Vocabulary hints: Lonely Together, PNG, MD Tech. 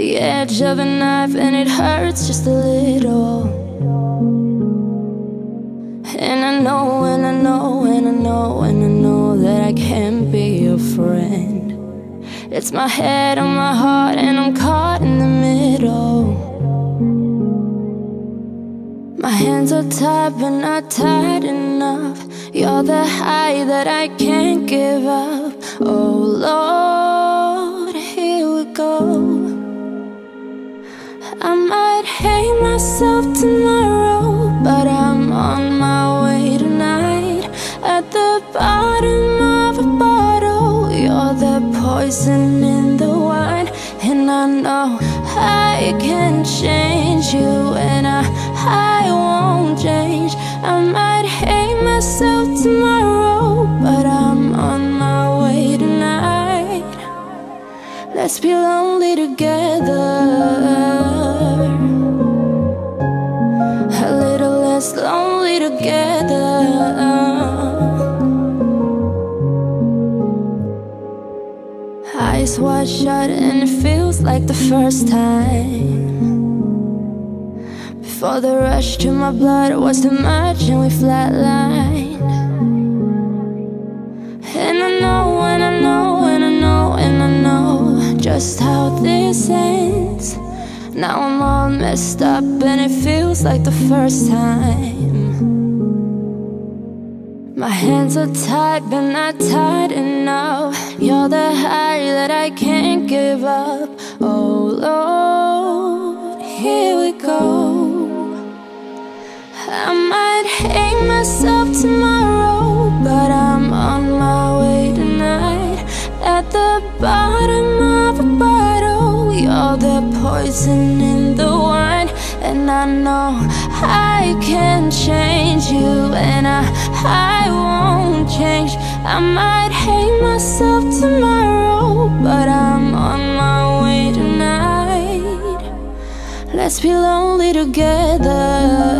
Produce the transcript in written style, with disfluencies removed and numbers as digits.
the edge of a knife, and it hurts just a little. And I know, and I know, and I know, and I know that I can't be your friend. It's my head on my heart, and I'm caught in the middle. My hands are tied, but not tied enough. You're the high that I can't give up. Oh Lord, here we go. I might hate myself tomorrow, but I'm on my way tonight. At the bottom of a bottle, you're the poison in the wine. And I know I can change you, and I won't change. I might hate myself tomorrow, but I'm on my way tonight. Let's be lonely together, a little less lonely together. Eyes wide shut, and it feels like the first time. Before the rush to my blood was too much, and we flatlined. And I know, and I know, and I know, and I know just how this ends. Now I'm all messed up, and it feels like the first time. My hands are tied, but not tied enough. You're the high that I can't give up. Oh Lord, here we go. I might hate myself tomorrow, but I'm on my way tonight. At the bottom of a bottle, you're the poison in the wine. And I know I can change you, and I won't change. I might hate myself tomorrow, but I'm on my way tonight. Let's be lonely together.